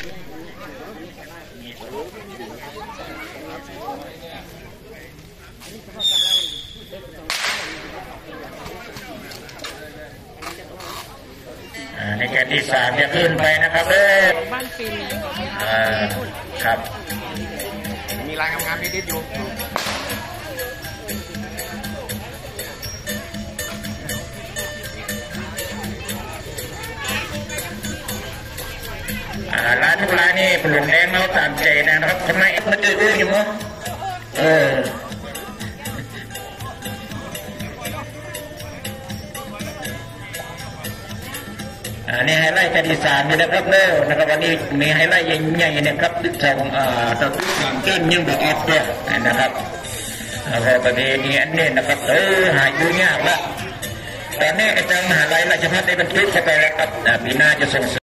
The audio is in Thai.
ในแกนที่สามเนี่ยขึ้นไปนะครับเด้อบ้านฟินครับมีรายงานนิดๆอยู่ร้านทุกร้านนี่ผลแดงเราตามใจนะครับทำไมมันเกิดเรื่องอยู่มั้งอันนี้ไฮไลท์แกนที่สามนะครับเร็วนะครับวันนี้มีไฮไลท์ใหญ่ๆนะครับจากตะกุ่มเจ้นยังบอกออกด้วยนะครับประเด็นนี้อันนี้นะครับหายยุ่งยากละตอนนี้อาจารย์มหาวิทยาลัยราชภัฏได้บรรจุเข้าไปแล้วครับปีหน้าจะส่งเสริม